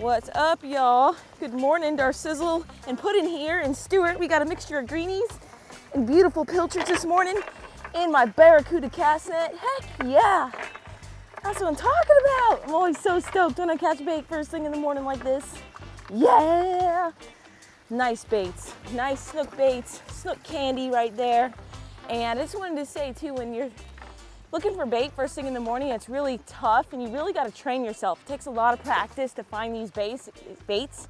What's up, y'all? Good morning, Darcizzle and Puddin' here, and Stuart. We got a mixture of greenies and beautiful pilchards this morning, and my barracuda cast net. Heck yeah! That's what I'm talking about. I'm always so stoked when I catch bait first thing in the morning like this. Yeah! Nice baits, nice snook baits, snook candy right there. And I just wanted to say too, when you're looking for bait first thing in the morning, it's really tough and you really got to train yourself. It takes a lot of practice to find these baits,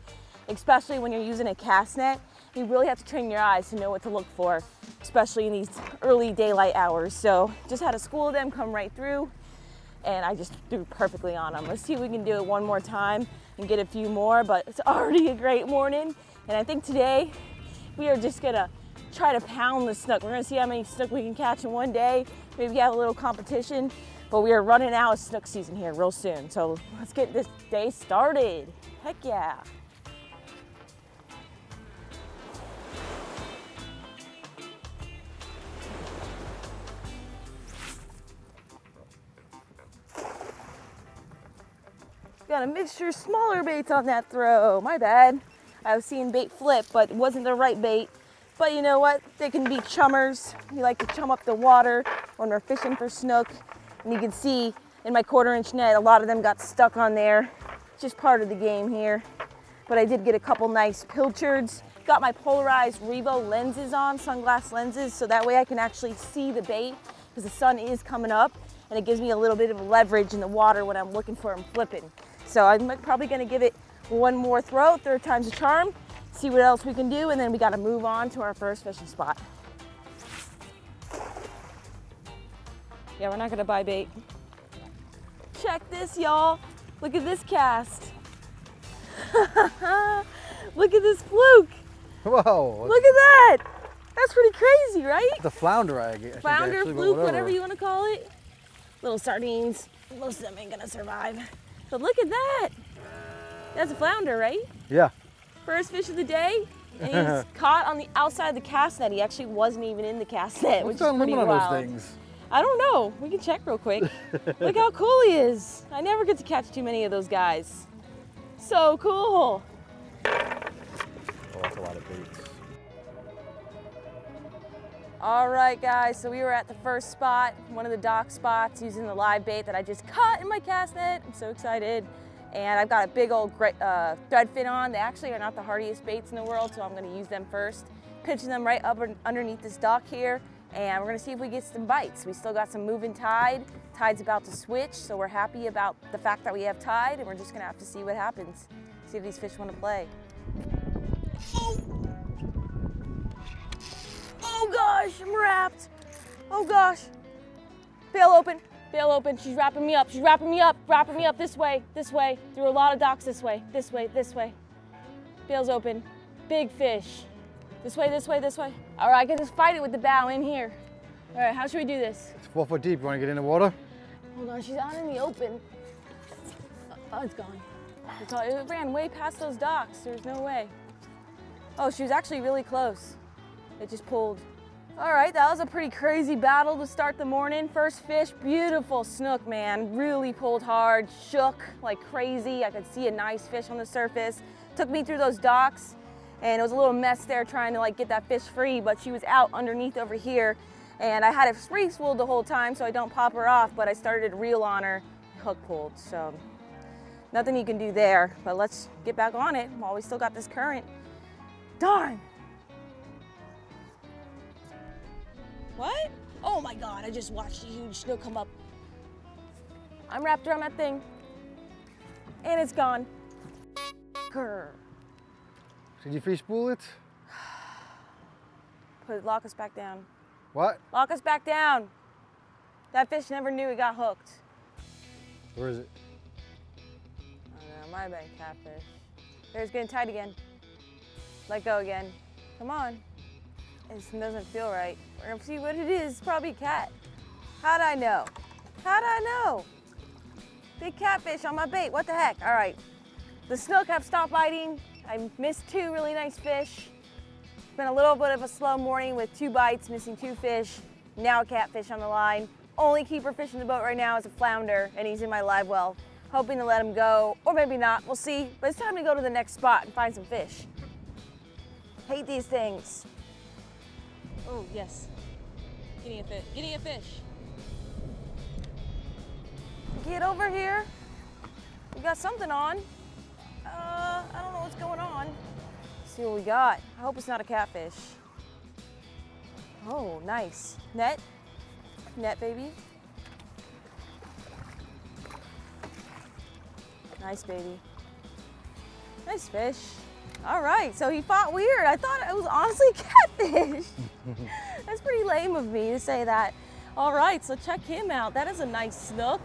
especially when you're using a cast net. You really have to train your eyes to know what to look for, especially in these early daylight hours. So just had a school of them come right through and I just threw perfectly on them. Let's see if we can do it one more time and get a few more, but it's already a great morning. And I think today we are just gonna try to pound the snook. We're gonna see how many snook we can catch in one day. Maybe have a little competition, but we are running out of snook season here real soon. So let's get this day started. Heck yeah. Got a mixture of smaller baits on that throw. My bad. I was seeing bait flip, but it wasn't the right bait. But you know what? They can be chummers. We like to chum up the water when we're fishing for snook. And you can see in my 1/4-inch net, a lot of them got stuck on there. It's just part of the game here. But I did get a couple nice pilchards. Got my polarized Revo lenses on, sunglass lenses, so that way I can actually see the bait because the sun is coming up and it gives me a little bit of leverage in the water when I'm looking for them flipping. So I'm probably gonna give it one more throw, 3rd time's a charm. See what else we can do, and then we got to move on to our first fishing spot. Yeah, we're not going to buy bait. Check this, y'all. Look at this cast. Look at this fluke. Whoa. Look at that. That's pretty crazy, right? The flounder, I guess. Flounder, fluke, whatever you want to call it. Little sardines. Most of them ain't going to survive. But look at that. That's a flounder, right? Yeah. First fish of the day, and he was caught on the outside of the cast net. He actually wasn't even in the cast net, which is pretty wild. What's on those things? I don't know. We can check real quick. Look how cool he is. I never get to catch too many of those guys. So cool. Oh, that's a lot of baits. All right, guys, so we were at the first spot, one of the dock spots, using the live bait that I just caught in my cast net. I'm so excited. And I've got a big old thread fin on. They actually are not the hardiest baits in the world, so I'm gonna use them first. Pitching them right up underneath this dock here, and we're gonna see if we get some bites. We still got some moving tide. Tide's about to switch, so we're happy about the fact that we have tide, and we're just gonna have to see what happens. See if these fish wanna play. Oh! Oh gosh, I'm wrapped. Oh gosh. Bail open. Bail open, she's wrapping me up, she's wrapping me up this way, through a lot of docks this way. Bail's open, big fish. This way, this way, this way. All right, I can just fight it with the bow in here. All right, how should we do this? It's 4 foot deep, you wanna get in the water? Hold on, she's out in the open. Oh, it's gone. It's all, it ran way past those docks, there's no way. Oh, she was actually really close. It just pulled. All right, that was a pretty crazy battle to start the morning. First fish, beautiful snook, man. Really pulled hard, shook like crazy. I could see a nice fish on the surface. Took me through those docks, and it was a little mess there trying to like get that fish free, but she was out underneath over here, and I had a free spool the whole time so I don't pop her off, but I started to reel on her, hook pulled, so nothing you can do there, but let's get back on it while we still got this current. Darn. What? Oh my God, I just watched a huge snook come up. I'm wrapped around that thing. And it's gone. Grr. Did you free spool it? Lock us back down. What? Lock us back down. That fish never knew he got hooked. Where is it? I don't know, might have been a catfish. There's getting tight again. Let go again. Come on. It doesn't feel right. We're gonna see what it is. It's probably a cat. How'd I know? How'd I know? Big catfish on my bait. What the heck? All right. The snook have stopped biting. I missed 2 really nice fish. It's been a little bit of a slow morning with 2 bites, missing 2 fish. Now a catfish on the line. Only keeper fish in the boat right now is a flounder, and he's in my live well. hoping to let him go, or maybe not, we'll see. But it's time to go to the next spot and find some fish. Hate these things. Oh, yes. Getting a fish. Getting a fish. Get over here. We got something on. I don't know what's going on. Let's see what we got. I hope it's not a catfish. Oh, nice. Net. Net, baby. Nice, baby. Nice fish. All right, so he fought weird. I thought it was honestly catfish. That's pretty lame of me to say that. All right, so check him out. That is a nice snook.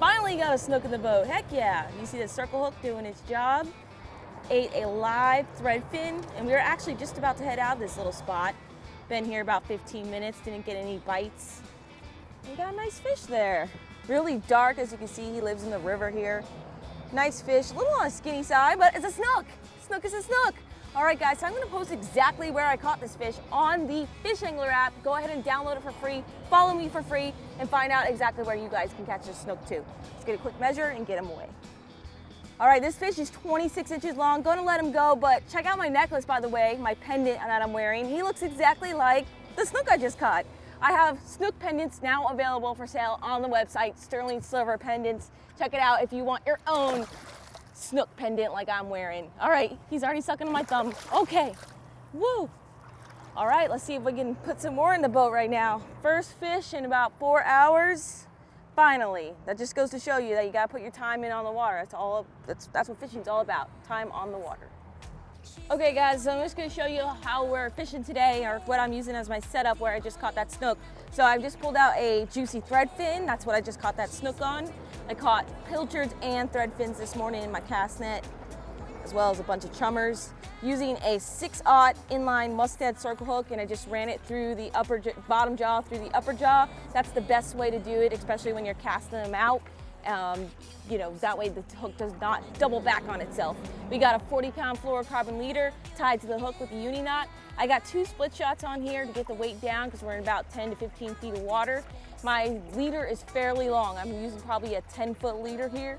Finally got a snook in the boat. Heck yeah. You see the circle hook doing its job. Ate a live thread fin, and we were actually just about to head out of this little spot. Been here about 15 minutes, didn't get any bites. We got a nice fish there. Really dark, as you can see. He lives in the river here. Nice fish, a little on the skinny side, but it's a snook. Snook is a snook. All right, guys, so I'm gonna post exactly where I caught this fish on the Fish Angler app. Go ahead and download it for free, follow me for free, and find out exactly where you guys can catch a snook too. Let's get a quick measure and get him away. All right, this fish is 26 inches long. Gonna let him go, but check out my necklace, by the way, my pendant that I'm wearing. He looks exactly like the snook I just caught. I have snook pendants now available for sale on the website, sterling silver pendants. Check it out if you want your own snook pendant like I'm wearing. All right, he's already sucking on my thumb. Okay, woo. All right, let's see if we can put some more in the boat right now. First fish in about 4 hours, finally. That just goes to show you that you gotta put your time in on the water. That's what fishing's all about, time on the water. Okay guys, so I'm just gonna show you how we're fishing today, or what I'm using as my setup where I just caught that snook. So I've just pulled out a juicy thread fin. That's what I just caught that snook on. I caught pilchards and thread fins this morning in my cast net, as well as a bunch of chummers, using a 6/0 inline Mustad circle hook, and I just ran it through the bottom jaw, through the upper jaw. That's the best way to do it, especially when you're casting them out. You know, that way the hook does not double back on itself. We got a 40-pound fluorocarbon leader tied to the hook with a uni knot. I got 2 split shots on here to get the weight down because we're in about 10 to 15 feet of water. My leader is fairly long. I'm using probably a 10-foot leader here.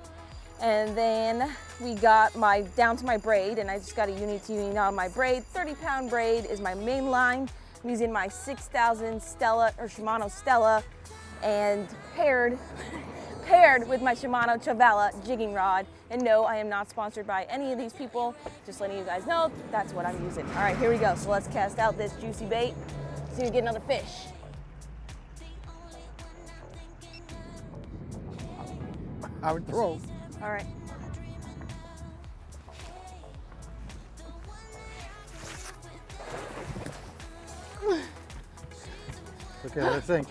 And then we got my down to my braid, and I just got a uni to uni knot on my braid. 30-pound braid is my main line. I'm using my 6000 Stella or Shimano Stella, and paired with my Shimano Chavala jigging rod. And no, I am not sponsored by any of these people. Just letting you guys know, that's what I'm using. All right, here we go. So let's cast out this juicy bait, see if we get another fish. I would throw. All right. Okay, let it sink.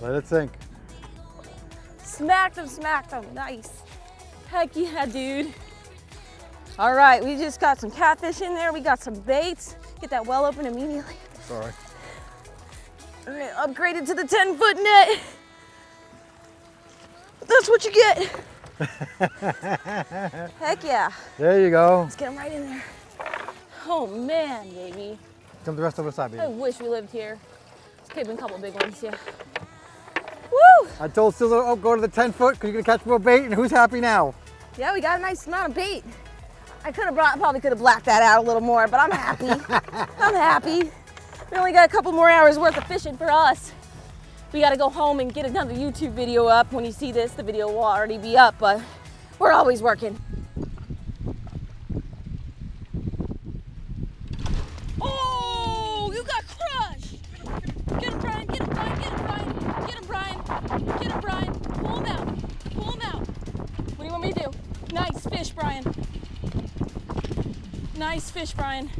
Let it sink. Smacked him, smacked him. Nice. Heck yeah, dude. All right, we just got some catfish in there. We got some baits. Get that well open immediately. Sorry. All right, upgraded to the 10-foot net. That's what you get. Heck yeah. There you go. Let's get him right in there. Oh, man, baby. Come the rest of us out, baby. I wish we lived here. It's been a couple big ones, yeah. Woo! I told Sizzle, oh, go to the 10-foot because you're going to catch more bait, and who's happy now? Yeah, we got a nice amount of bait. I could have probably could have blacked that out a little more, but I'm happy. I'm happy. We only got a couple more hours worth of fishing for us. We got to go home and get another YouTube video up. When you see this, the video will already be up, but we're always working. Oh, you got crushed. Get him, Brian, get him, Brian, get him, Brian. Get him, Brian. Get him, Brian. Pull him out. Pull him out. What do you want me to do? Nice fish, Brian. Nice fish, Brian.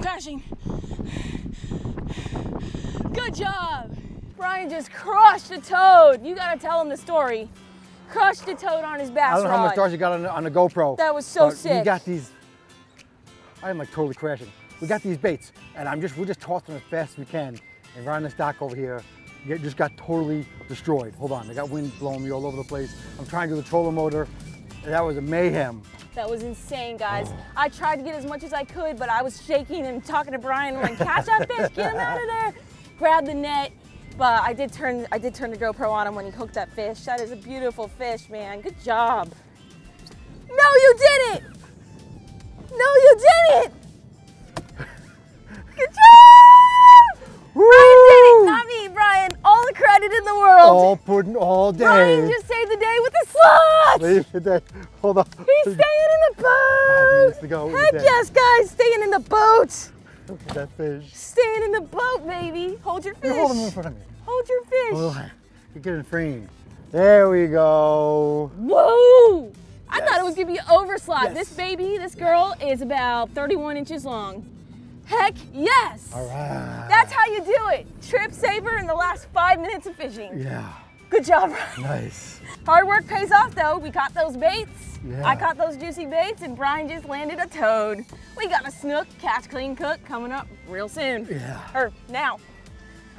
Crashing. Good job. Brian just crushed a toad. You got to tell him the story. Crushed a toad on his bass rod. I don't know how much Darcy got on the GoPro. That was so sick. You got these. I am like totally crashing. We got these baits, and we're just tossing them as fast as we can. And right on this dock over here, it just got totally destroyed. Hold on, I got wind blowing me all over the place. I'm trying to do the trolling motor. That was a mayhem. That was insane, guys. I tried to get as much as I could, but I was shaking and talking to Brian, like, catch that fish, get him out of there. Grab the net. But I did turn the GoPro on him when he hooked that fish. That is a beautiful fish, man. Good job. No, you did it! No, you did it! Good job! Woo! Brian did it, not me, Brian. All the credit in the world. All pudding all day. Brian just saved the day with the slots! Leave the day. Hold on. He's staying in the boat! 5 minutes to go. Heck yes, guys, staying in the boat! Look at that fish. Staying in the boat, baby. Hold your fish. You hold him in front of me. Hold your fish. Oh, you get in frame. There we go. Whoa! Yes. I thought it was gonna be an overslot. Yes. This baby, this girl, is about 31 inches long. Heck yes! All right. That's how you do it. Trip saver in the last 5 minutes of fishing. Yeah. Good job, Brian. Nice. Hard work pays off, though. We caught those baits. Yeah. I caught those juicy baits, and Brian just landed a toad. We got a snook, catch, clean, cook, coming up real soon. Yeah. Or now.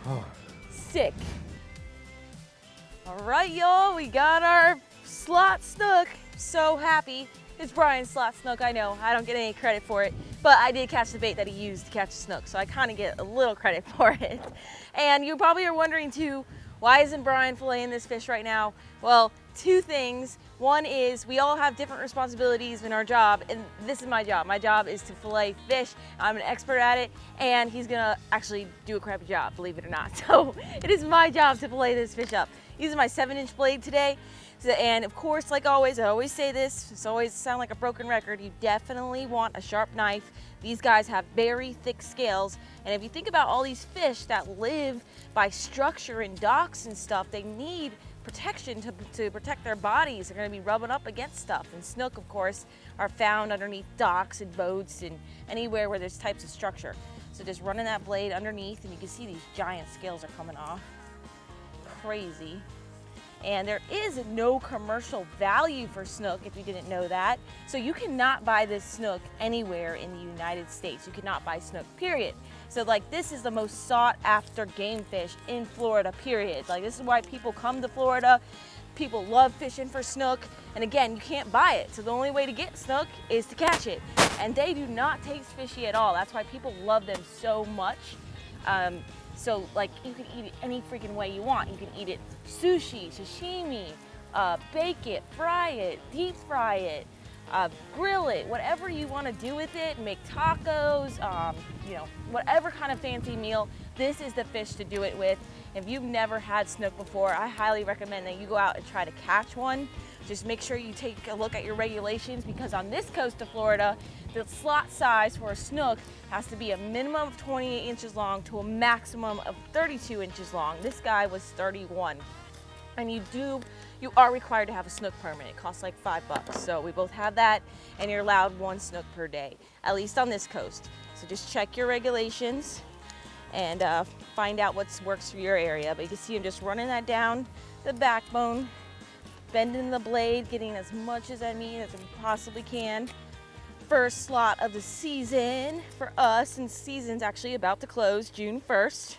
Oh. Sick. All right, y'all. We got our slot snook. So happy. It's Brian's slot snook, I know. I don't get any credit for it, but I did catch the bait that he used to catch the snook, so I kind of get a little credit for it. And you probably are wondering, too, why isn't Brian filleting this fish right now? Well, two things. One is we all have different responsibilities in our job, and this is my job. My job is to fillet fish. I'm an expert at it, and he's gonna actually do a crappy job, believe it or not. So it is my job to fillet this fish up. Using my 7-inch blade today, and of course, like always, I always say this, it's always sound like a broken record, you definitely want a sharp knife. These guys have very thick scales, and if you think about all these fish that live by structure and docks and stuff, they need protection to protect their bodies. They're gonna be rubbing up against stuff, and snook, of course, are found underneath docks and boats and anywhere where there's types of structure. So just running that blade underneath, and you can see these giant scales are coming off. Crazy. And there is no commercial value for snook, if you didn't know that. So you cannot buy this snook anywhere in the United States. You cannot buy snook, period. So like, this is the most sought after game fish in Florida, period. Like, this is why people come to Florida. People love fishing for snook. And again, you can't buy it. So the only way to get snook is to catch it. And they do not taste fishy at all. That's why people love them so much. So like, you can eat it any freaking way you want. You can eat it sushi, sashimi, bake it, fry it, deep fry it, grill it, whatever you want to do with it, make tacos, you know, whatever kind of fancy meal, this is the fish to do it with. If you've never had snook before, I highly recommend that you go out and try to catch one. Just make sure you take a look at your regulations, because on this coast of Florida, the slot size for a snook has to be a minimum of 28 inches long to a maximum of 32 inches long. This guy was 31. And you are required to have a snook permit. It costs like $5. So we both have that, and you're allowed one snook per day, at least on this coast. So just check your regulations and find out what works for your area. But you can see him just running that down the backbone, bending the blade, getting as much as I mean as I possibly can. First slot of the season for us, and season's actually about to close June 1st.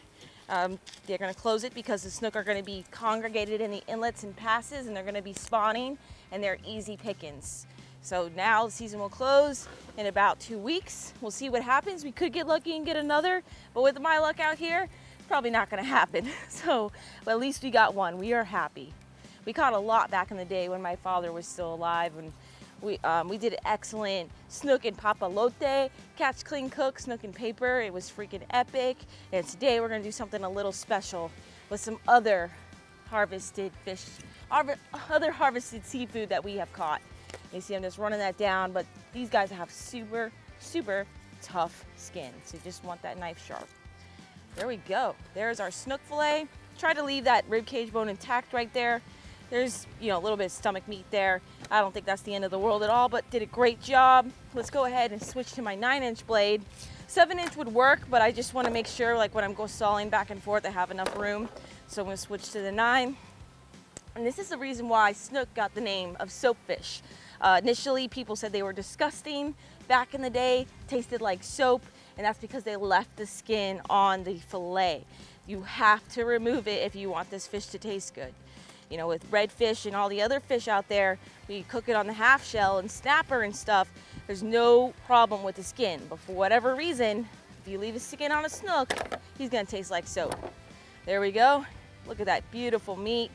They're gonna close it because the snook are gonna be congregated in the inlets and passes, and they're gonna be spawning, and they're easy pickings. So now the season will close in about 2 weeks. We'll see what happens. We could get lucky and get another, but with my luck out here, it's probably not gonna happen. So, but at least we got one. We are happy. We caught a lot back in the day when my father was still alive, and we did excellent snook and papalote, catch, clean, cook, snook and paper. It was freaking epic. And today we're gonna do something a little special with some other harvested fish, other harvested seafood that we have caught. You see, I'm just running that down, but these guys have super, super tough skin. So you just want that knife sharp. There we go. There's our snook fillet. Try to leave that rib cage bone intact right there. There's, you know, a little bit of stomach meat there. I don't think that's the end of the world at all, but did a great job. Let's go ahead and switch to my 9-inch blade. 7-inch would work, but I just want to make sure, like when I'm go sawing back and forth, I have enough room. So I'm going to switch to the 9. And this is the reason why snook got the name of soapfish. Initially, people said they were disgusting back in the day, tasted like soap, and that's because they left the skin on the fillet. You have to remove it if you want this fish to taste good. you know, with redfish and all the other fish out there, we cook it on the half shell and snapper and stuff, there's no problem with the skin. But for whatever reason, if you leave a skin on a snook, he's gonna taste like soap. There we go. Look at that beautiful meat.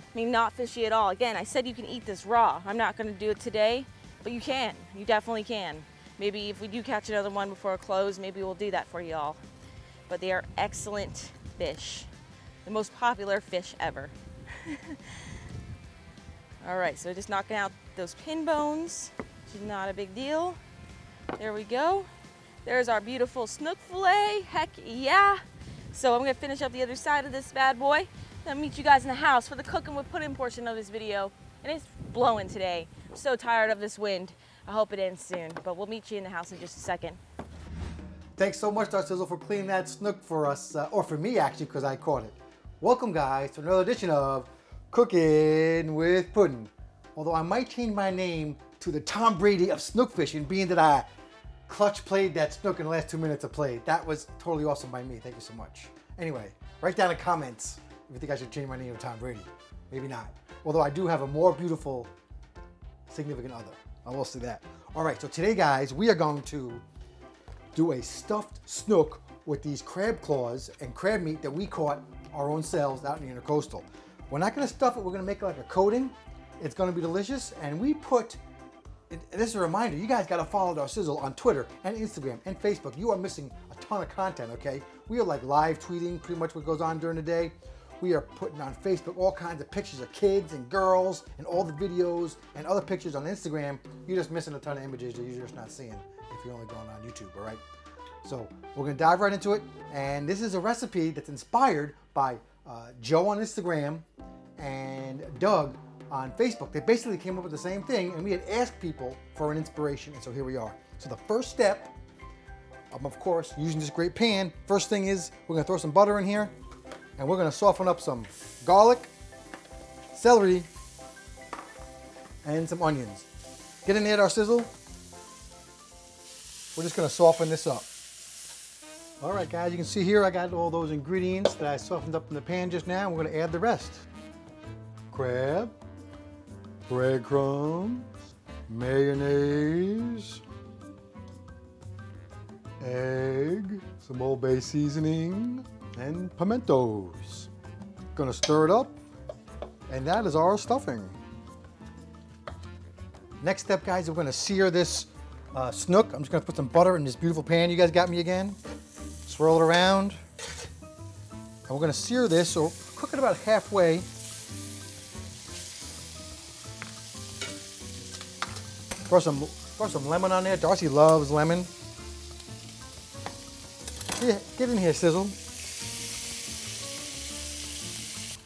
I mean, not fishy at all. Again, I said you can eat this raw. I'm not gonna do it today, but you can. You definitely can. Maybe if we do catch another one before a close, maybe we'll do that for y'all. But they are excellent fish. The most popular fish ever. All right, so just knocking out those pin bones, which is not a big deal. There we go. There's our beautiful snook fillet, heck yeah. So I'm gonna finish up the other side of this bad boy. I'll meet you guys in the house for the cook and with put in portion of this video. And it's blowing today. I'm so tired of this wind. I hope it ends soon, but we'll meet you in the house in just a second. Thanks so much, Dar Sizzle, for cleaning that snook for us, or for me actually, because I caught it. Welcome guys to another edition of Cooking with Puddin'. Although I might change my name to the Tom Brady of snook fishing, being that I clutch played that snook in the last 2 minutes of play. That was totally awesome by me, thank you so much. Anyway, write down in the comments if you think I should change my name to Tom Brady. Maybe not. Although I do have a more beautiful significant other. I will say that. All right, so today guys, we are going to do a stuffed snook with these crab claws and crab meat that we caught our own selves out in the intercoastal. We're not gonna stuff it, we're gonna make it like a coating. It's gonna be delicious, and we put, and this is a reminder, you guys gotta follow Dar Sizzle on Twitter and Instagram and Facebook. You are missing a ton of content, okay? We are like live tweeting pretty much what goes on during the day. We are putting on Facebook all kinds of pictures of kids and girls and all the videos and other pictures on Instagram. You're just missing a ton of images that you're just not seeing if you're only going on YouTube, all right? So we're gonna dive right into it. And this is a recipe that's inspired by Joe on Instagram and Doug on Facebook. They basically came up with the same thing, and we had asked people for an inspiration, and so here we are. So the first step, of course, using this great pan, first thing is we're gonna throw some butter in here, and we're gonna soften up some garlic, celery, and some onions. Get in there, Dar Sizzle. We're just gonna soften this up. All right, guys, you can see here I got all those ingredients that I softened up in the pan just now, and we're gonna add the rest. Crab, breadcrumbs, mayonnaise, egg, some Old Bay seasoning, and pimentos. Gonna stir it up, and that is our stuffing. Next step, guys, we're gonna sear this snook. I'm just gonna put some butter in this beautiful pan you guys got me again. Swirl it around, and we're gonna sear this, so cook it about halfway. Throw some lemon on there. Darcy loves lemon. Yeah, get in here, Sizzle.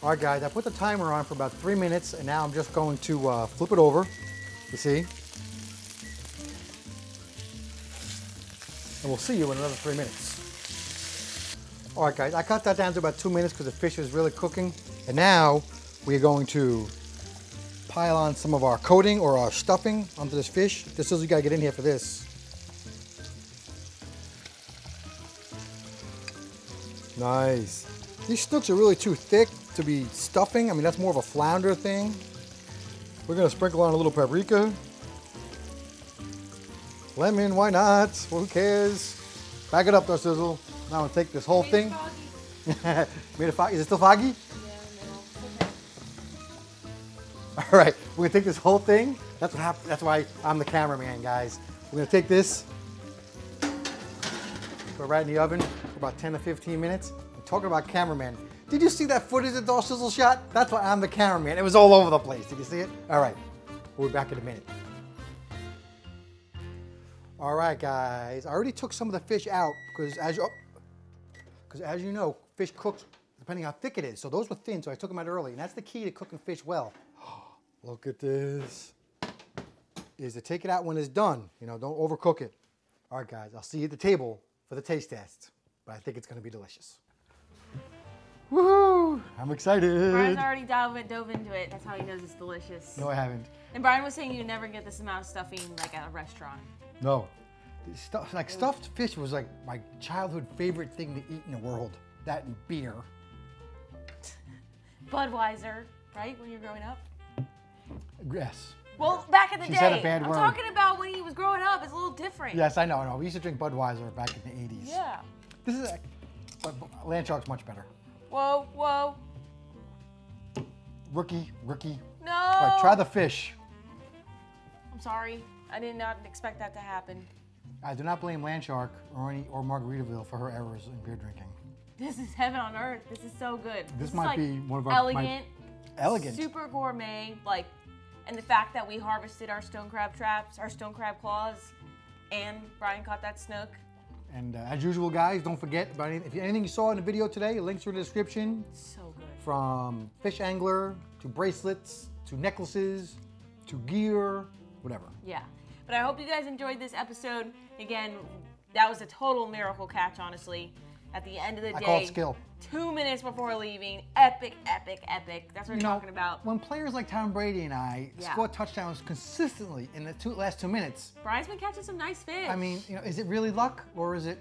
All right, guys, I put the timer on for about 3 minutes, and now I'm just going to flip it over, you see? And we'll see you in another 3 minutes. All right, guys, I cut that down to about 2 minutes because the fish is really cooking. And now we're going to pile on some of our coating or our stuffing onto this fish. This is you gotta get in here for this. Nice. These snooks are really too thick to be stuffing. I mean, that's more of a flounder thing. We're gonna sprinkle on a little paprika. Lemon, why not? Well, who cares? Back it up, Dar Sizzle. Now I'm gonna take this whole thing. Made it foggy. Is it still foggy? All right, we're gonna take this whole thing. That's what happened. That's why I'm the cameraman, guys. We're gonna take this, put it right in the oven for about 10 to 15 minutes. I'm talking about cameraman. Did you see that footage of Dar Sizzle shot? That's why I'm the cameraman. It was all over the place. Did you see it? All right, we'll be back in a minute. All right, guys. I already took some of the fish out because as you know, fish cooks depending on how thick it is. So those were thin, so I took them out early, and that's the key to cooking fish well. Look at this, is to take it out when it's done. You know, don't overcook it. All right, guys, I'll see you at the table for the taste test, but I think it's gonna be delicious. Woohoo, I'm excited. Brian's already dove into it. That's how he knows it's delicious. No, I haven't. And Brian was saying you never get this amount of stuffing like at a restaurant. No, stuffed fish was like my childhood favorite thing to eat in the world. That and beer. Budweiser. right? When you were growing up? Yes. Well, back in the day. She's had a bad word. I'm talking about when he was growing up. It's a little different. Yes, I know. I know. We used to drink Budweiser back in the 80s. Yeah. This is, but Landshark's much better. Whoa, whoa. Rookie. No. All right, try the fish. I'm sorry. I did not expect that to happen. I do not blame Landshark or Margaritaville for her errors in beer drinking. This is heaven on earth. This is so good. This might be one of our elegant, super gourmet, like, and the fact that we harvested our stone crab traps, our stone crab claws, and Brian caught that snook. And as usual, guys, don't forget about anything you saw in the video today. Links are in the description. So good. From Fish Angler to bracelets to necklaces to gear, whatever. Yeah. But I hope you guys enjoyed this episode. Again, that was a total miracle catch, honestly. At the end of the day, I call it skill. 2 minutes before leaving, epic. That's what we're talking about. When players like Tom Brady and I score touchdowns consistently in the last two minutes. Brian's been catching some nice fish. I mean, you know, is it really luck or is it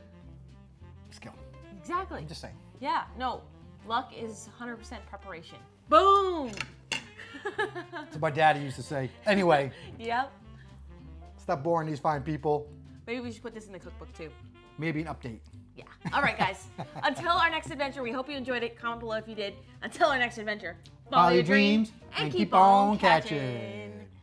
skill? Exactly. I'm just saying. Yeah, no, luck is 100% preparation. Boom! That's what my daddy used to say. Anyway. Yep. Stop boring these fine people. Maybe we should put this in the cookbook too. Maybe an update. Yeah. All right, guys. Until our next adventure, we hope you enjoyed it. Comment below if you did. Until our next adventure, follow your dreams and keep on catching.